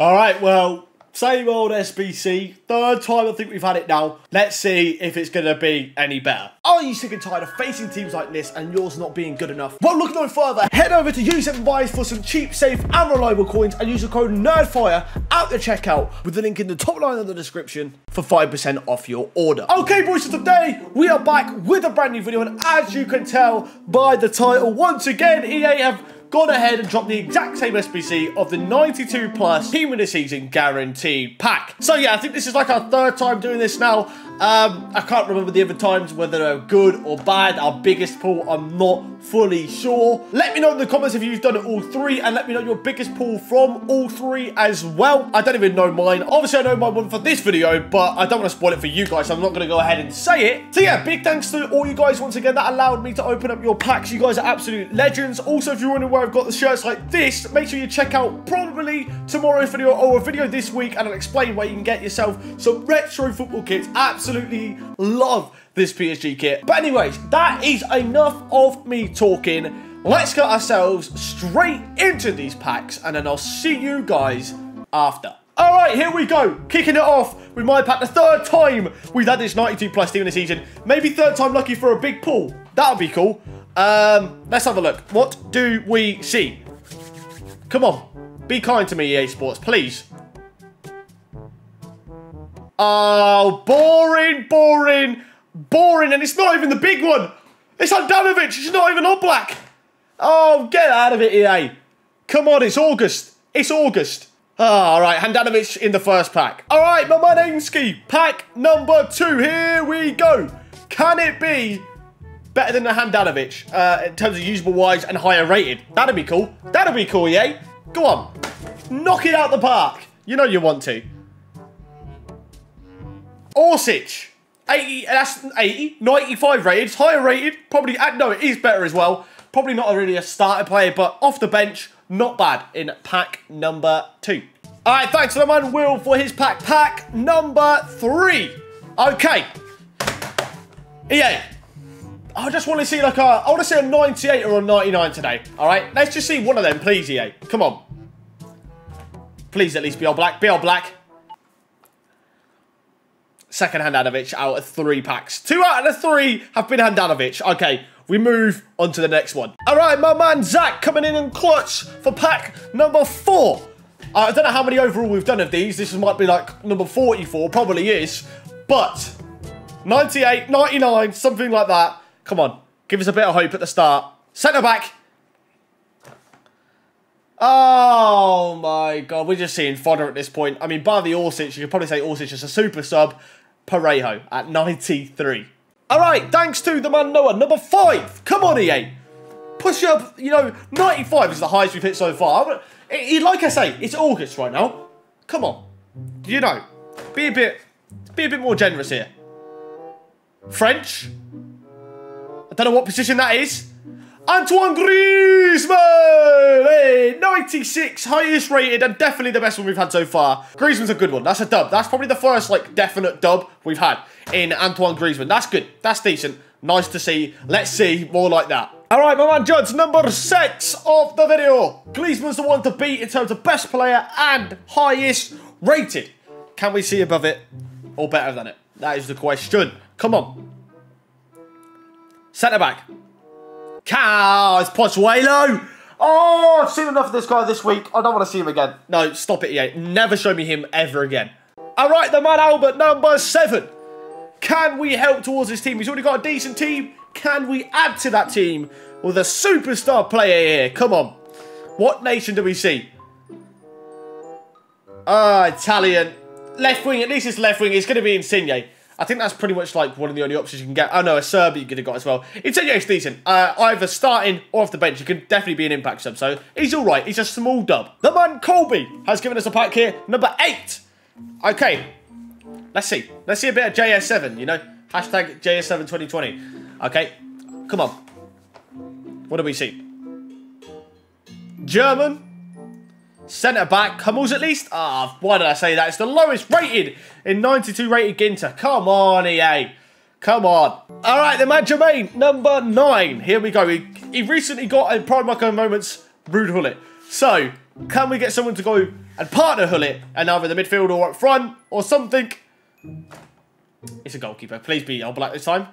All right, well, same old SBC. Third time I think we've had it now. Let's see if it's going to be any better. Are you sick and tired of facing teams like this and yours not being good enough? Well, look no further. Head over to U7buys for some cheap, safe and reliable coins and use the code NERDFIRE at the checkout with the link in the top line of the description for 5% off your order. Okay, boys, so today we are back with a brand new video, and as you can tell by the title, once again, EA have gone ahead and dropped the exact same SBC of the 92 plus team of the season guaranteed pack. So yeah, I think this is like our third time doing this now. I can't remember the other times, whether they're good or bad. Our biggest pull, I'm not fully sure. Let me know in the comments if you've done it all three, and let me know your biggest pull from all three as well. I don't even know mine. Obviously I know my one for this video, but I don't want to spoil it for you guys, so I'm not going to go ahead and say it. So yeah, big thanks to all you guys once again. That allowed me to open up your packs. You guys are absolute legends. Also, if you're wondering where I've got the shirts like this, make sure you check out probably tomorrow's video or a video this week, and I'll explain where you can get yourself some retro football kits. Absolutely love this PSG kit. But anyways, that is enough of me talking. Let's get ourselves straight into these packs, and then I'll see you guys after. All right, here we go. Kicking it off with my pack. The third time we've had this 92 plus team in the season. Maybe third time lucky for a big pull. That'll be cool. Let's have a look. What do we see? Come on. Be kind to me, EA Sports, please. Oh, boring, boring, boring. And it's not even the big one. It's Handanovic. It's not even Oblak. Oh, get out of it, EA. Come on, it's August. It's August. Oh, all right, Handanovic in the first pack. All right, Mandanda, pack number 2. Here we go. Can it be better than the Handanovic in terms of usable-wise and higher rated? That'd be cool. That'd be cool, EA. Go on. Knock it out the park. You know you want to. Orsic. 80, that's 80. 95 rated. It's higher rated. Probably, no, it is better as well. Probably not really a starter player, but off the bench, not bad in pack number 2. All right, thanks to the man Will for his pack. Pack number 3. Okay. EA. I just want to see like a, I want to see a 98 or a 99 today. All right, let's just see one of them, please, EA. Come on. Please at least be Oblak. Be Oblak. Second Handanovic out of 3 packs. 2 out of the 3 have been Handanovic. Okay, we move on to the next one. All right, my man Zach coming in and clutch for pack number 4. I don't know how many overall we've done of these. This might be like number 44, probably is. But 98, 99, something like that. Come on, give us a bit of hope at the start. Centre back. Oh my God, we're just seeing fodder at this point. I mean, bar the Orsic, you could probably say Orsic is a super sub. Parejo at 93. All right, thanks to the man Noah. Number 5. Come on, EA. Push up, you know, 95 is the highest we've hit so far. Like I say, it's August right now. Come on, you know, be a bit more generous here. French. I don't know what position that is. Antoine Griezmann! Hey, 96, highest rated and definitely the best one we've had so far. Griezmann's a good one. That's a dub. That's probably the first, like, definite dub we've had in Antoine Griezmann. That's good. That's decent. Nice to see. Let's see more like that. All right, my man Judd's number 6 of the video. Griezmann's the one to beat in terms of best player and highest rated. Can we see above it or better than it? That is the question. Come on. Centre back. Cow, it's Pozuelo. Oh, I've seen enough of this guy this week. I don't want to see him again. No, stop it, EA. Never show me him ever again. All right, the man Albert, number 7. Can we help towards his team? He's already got a decent team. Can we add to that team with a superstar player here? Come on. What nation do we see? Italian. Left wing, at least it's left wing. It's going to be Insigne. I think that's pretty much like one of the only options you can get. Oh no, a Serb you could have got as well. It's decent. Either starting or off the bench. He can definitely be an impact sub. So he's all right. He's a small dub. The man Colby has given us a pack here. Number 8. Okay. Let's see. Let's see a bit of JS7, you know. Hashtag JS7 2020. Okay. Come on. What do we see? German. Centre back, Hummels at least. Ah, why did I say that? It's the lowest rated in 92 rated Ginter. Come on, EA. Come on. All right, the man Jermaine, number 9. Here we go. He recently got a Prime Micro Moments Rude Hullet. So, Can we get someone to go and partner Hullet and either the midfield or up front or something? It's a goalkeeper. Please be Oblak this time.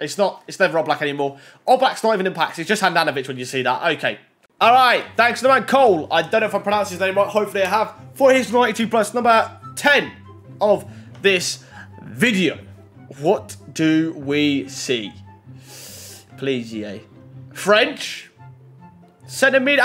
It's not. It's never Oblak anymore. Oblak's not even in packs. It's just Handanovic when you see that. Okay. All right. Thanks to the man Cole. I don't know if I pronounced his name right. Hopefully I have. For his 92 plus number 10 of this video. What do we see? Please, EA. French? Centimetre?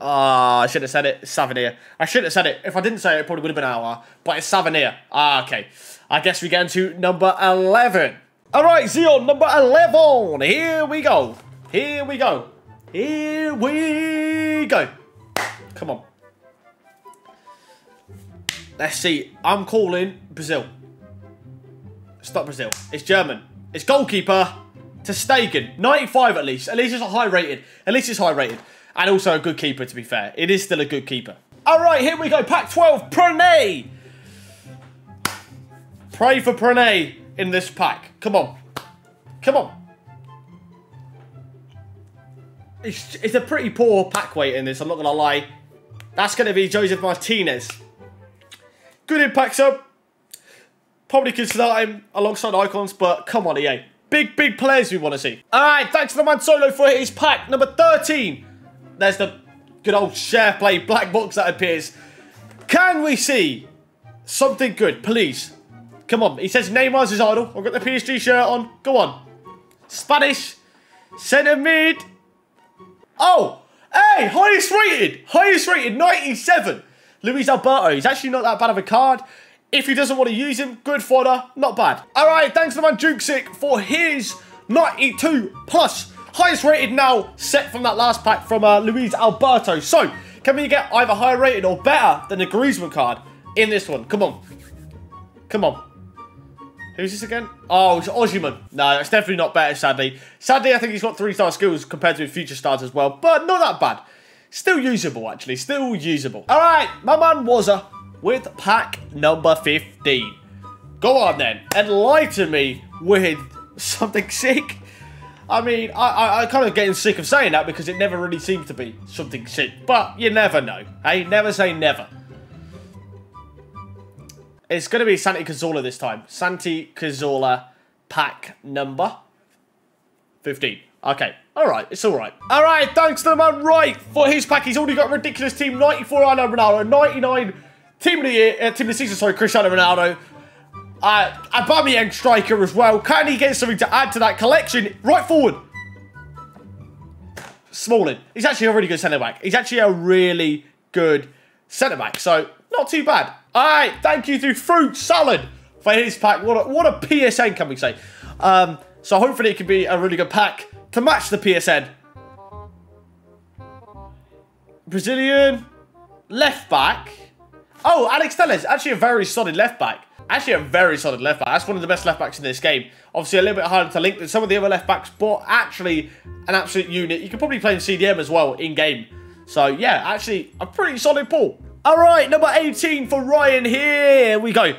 Ah, I should have said it. Savonir. I should have said it. If I didn't say it, it probably would have been an hour. But it's Savonir. Ah, okay. I guess we get into number 11. All right, Zion, number 11. Here we go. Here we go. Here we go. Come on. Let's see. I'm calling Brazil. It's not Brazil. It's German. It's goalkeeper ter Stegen. 95 at least. At least it's a high rated. At least it's high rated. And also a good keeper, to be fair. It is still a good keeper. All right, here we go. Pack 12, Pranay. Pray for Pranay in this pack. Come on. Come on. It's a pretty poor pack weight in this, I'm not going to lie. That's going to be Joseph Martinez. Good impact sub. Probably could start him alongside icons, but come on, EA. Big, big players we want to see. All right, thanks to the man Solo for his pack. Number 13. There's the good old share play black box that appears. Can we see something good, please? Come on. He says Neymar's his idol. I've got the PSG shirt on. Go on. Spanish. Centre mid. Oh. Hey, highest rated. Highest rated. 97. Luis Alberto. He's actually not that bad of a card. If he doesn't want to use him, good fodder. Not bad. All right. Thanks to the man Jukesic for his 92 plus. Highest rated now set from that last pack from Luis Alberto. So, can we get either higher rated or better than the Griezmann card in this one? Come on. Come on. Who's this again? Oh, it's Osimhen. No, it's definitely not better, sadly. Sadly, I think he's got 3-star skills compared to future stars as well, but not that bad. Still usable, actually. Still usable. All right, my man Wazza with pack number 15. Go on, then. Enlighten me with something sick. I mean, I kind of getting sick of saying that because it never really seems to be something sick. But you never know. Hey, never say never. It's going to be Santi Cazorla this time. Santi Cazorla pack number 15. Okay. All right. It's all right. All right. Thanks to the man Wright for his pack. He's already got a ridiculous team. 94 Cristiano Ronaldo. 99 team of the year. Team of the season, sorry. Cristiano Ronaldo. Aubameyang striker as well. Can he get something to add to that collection? Right forward. Smalling. He's actually a really good centre-back. He's actually a really good centre-back. So, not too bad. All right. Thank you to Fruit Salad for his pack. What a PSN, can we say? So, hopefully it can be a really good pack to match the PSN. Brazilian. Left-back. Oh, Alex Telles. Actually a very solid left-back. Actually a very solid left-back. That's one of the best left-backs in this game. Obviously a little bit harder to link than some of the other left-backs, but actually an absolute unit. You could probably play in CDM as well in-game. So, yeah, actually a pretty solid pull. All right, number 18 for Ryan. Here we go.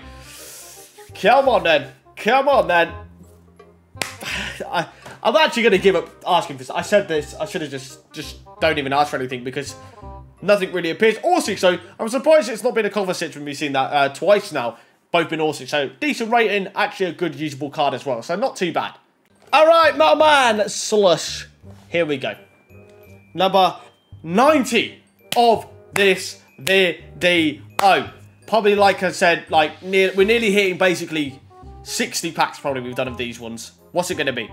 Come on, then. Come on, then. I'm actually going to give up asking for this. I said this. I should have just don't even ask for anything because nothing really appears. Orsic, so I'm surprised it's not been a cover sit when we've seen that twice now. Both been awesome, so decent rating, actually a good usable card as well, so not too bad. All right, my man, Slush. Here we go. Number 90 of this video. Probably, like I said, like we're nearly hitting basically 60 packs probably we've done of these ones. What's it going to be?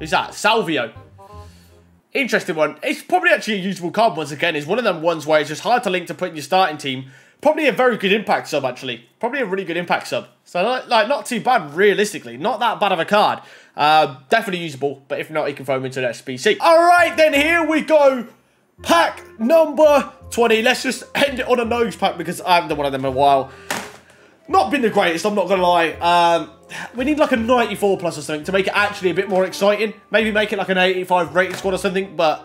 Who's that? Salvio. Interesting one. It's probably actually a usable card once again. It's one of them ones where it's just hard to link to put in your starting team. Probably a very good impact sub, actually. Probably a really good impact sub. So, not too bad, realistically. Not that bad of a card. Definitely usable, but if not, you can throw him into an SBC. All right, then, here we go. Pack number 20. Let's just end it on a nose pack because I haven't done one of them in a while. Not been the greatest, I'm not going to lie. We need like a 94 plus or something to make it actually a bit more exciting. Maybe make it like an 85 rated squad or something, but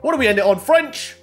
what do we end it on? French?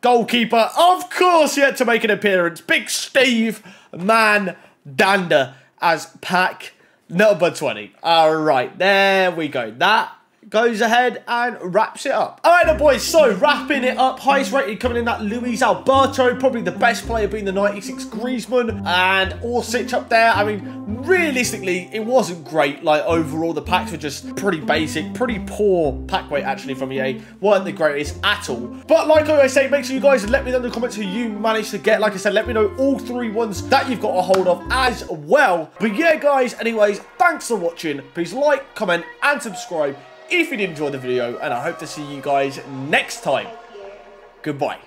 Goalkeeper, of course, yet to make an appearance. Big Steve Mandanda as pack number 20. All right, there we go. That goes ahead and wraps it up. All right, then, boys, so wrapping it up, highest rated coming in that Luis Alberto, probably the best player being the 96 Griezmann, and Orsic up there. I mean, realistically, it wasn't great. Like, overall, the packs were just pretty basic, pretty poor pack weight, actually, from EA. Weren't the greatest at all. But like I always say, make sure you guys let me know in the comments who you managed to get. Like I said, let me know all three ones that you've got a hold of as well. But yeah, guys, anyways, thanks for watching. Please like, comment, and subscribe if you did enjoy the video, and I hope to see you guys next time. Goodbye.